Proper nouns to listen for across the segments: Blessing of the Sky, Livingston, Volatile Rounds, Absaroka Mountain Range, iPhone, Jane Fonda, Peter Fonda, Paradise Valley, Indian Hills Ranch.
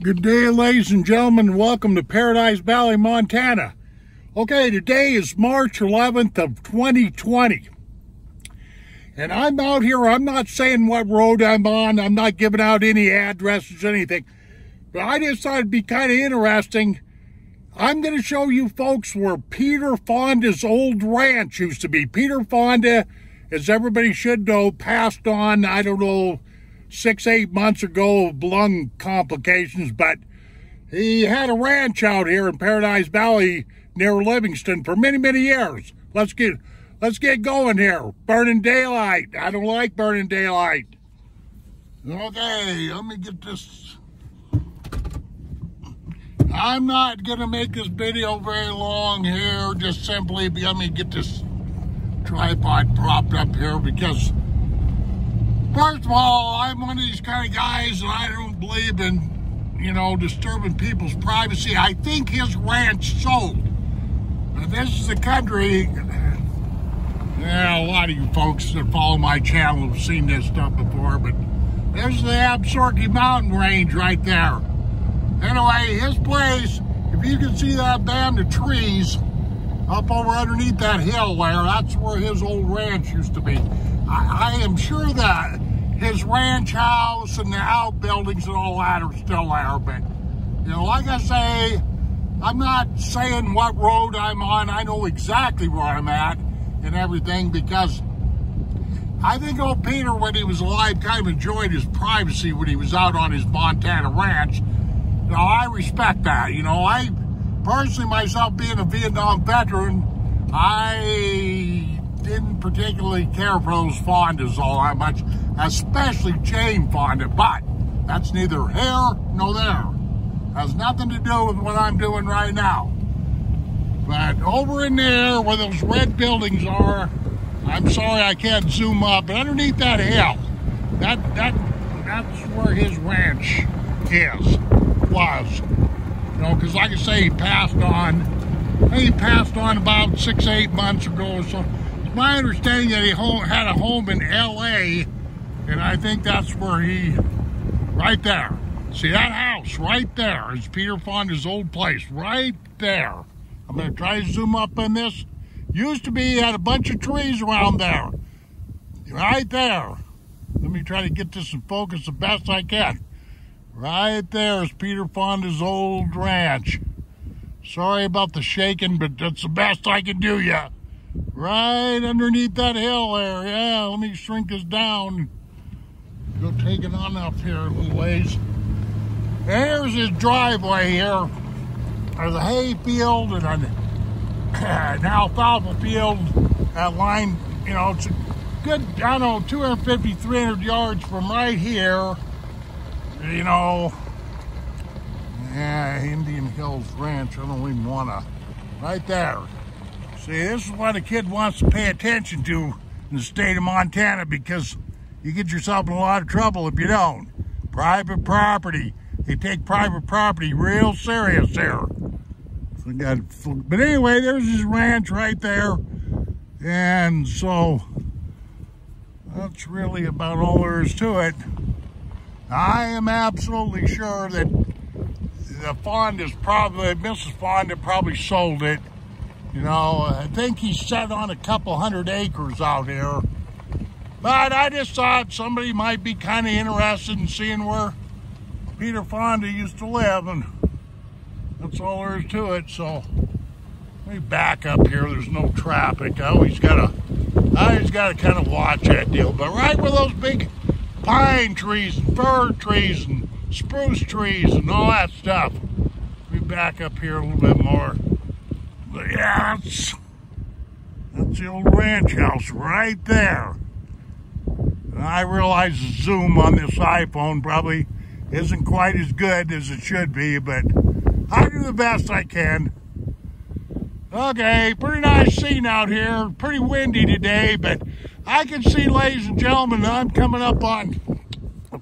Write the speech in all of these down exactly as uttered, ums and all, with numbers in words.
Good day, ladies and gentlemen. Welcome to Paradise Valley, Montana. Okay, today is March eleventh of twenty twenty. And I'm out here. I'm not saying what road I'm on. I'm not giving out any addresses or anything. But I just thought it'd be kind of interesting. I'm going to show you folks where Peter Fonda's old ranch used to be. Peter Fonda, as everybody should know, passed on, I don't know, six, eight months ago of lung complications, but he had a ranch out here in Paradise Valley near Livingston for many, many years. Let's get, let's get going here. Burning daylight. I don't like burning daylight. Okay, let me get this. I'm not going to make this video very long here, just simply let me get this tripod propped up here because first of all, I'm one of these kind of guys that I don't believe in, you know, disturbing people's privacy. I think his ranch sold. Now, this is the country. Yeah, a lot of you folks that follow my channel have seen this stuff before, but there's the Absaroka Mountain Range right there. Anyway, his place, if you can see that band of trees up over underneath that hill there, that's where his old ranch used to be. I, I am sure that his ranch house and the outbuildings and all that are still there, but, you know, like I say, I'm not saying what road I'm on. I know exactly where I'm at and everything because I think old Peter, when he was alive, kind of enjoyed his privacy when he was out on his Montana ranch. Now, I respect that. You know, I personally, myself being a Vietnam veteran, I didn't particularly care for those Fondas all that much, especially Jane Fonda, but that's neither here nor there. Has nothing to do with what I'm doing right now. But over in there where those red buildings are, I'm sorry I can't zoom up, but underneath that hill, that that that's where his ranch is, was. You know, because like I say, he passed on, he passed on about six, eight months ago or so. My understanding that he had a home in L A, and I think that's where he, right there. See that house right there is Peter Fonda's old place, right there. I'm gonna try to zoom up on this. Used to be, had a bunch of trees around there, right there. Let me try to get this in focus the best I can. Right there is Peter Fonda's old ranch. Sorry about the shaking, but that's the best I can do, yeah. Right underneath that hill there. Yeah, let me shrink this down. Go take it on up here a little ways. There's his driveway here. There's a hay field and an, an alfalfa field. That line, you know, it's a good, I don't know, two hundred fifty, three hundred yards from right here. You know, yeah, Indian Hills Ranch. I don't even want to. Right there. See, this is what a kid wants to pay attention to in the state of Montana because you get yourself in a lot of trouble if you don't. Private property. They take private property real serious there. So got, but anyway, there's his ranch right there. And so that's really about all there is to it. I am absolutely sure that the Fonda's probably, Missus Fonda probably sold it. You know, I think he set on a couple hundred acres out here. But I just thought somebody might be kind of interested in seeing where Peter Fonda used to live, and that's all there is to it. So let me back up here. There's no traffic. I always gotta, I always gotta kind of watch that deal. But right where those big pine trees and fir trees and spruce trees and all that stuff. Let me back up here a little bit more. But yeah, that's, that's the old ranch house right there. And I realize the zoom on this iPhone probably isn't quite as good as it should be, but I do the best I can. Okay, pretty nice scene out here. Pretty windy today, but I can see, ladies and gentlemen, I'm coming up on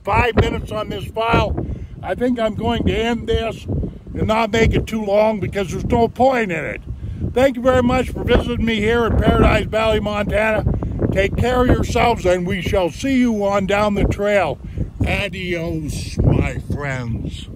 five minutes on this file. I think I'm going to end this and not make it too long because there's no point in it. Thank you very much for visiting me here in Paradise Valley, Montana. Take care of yourselves, and we shall see you on down the trail. Adios, my friends.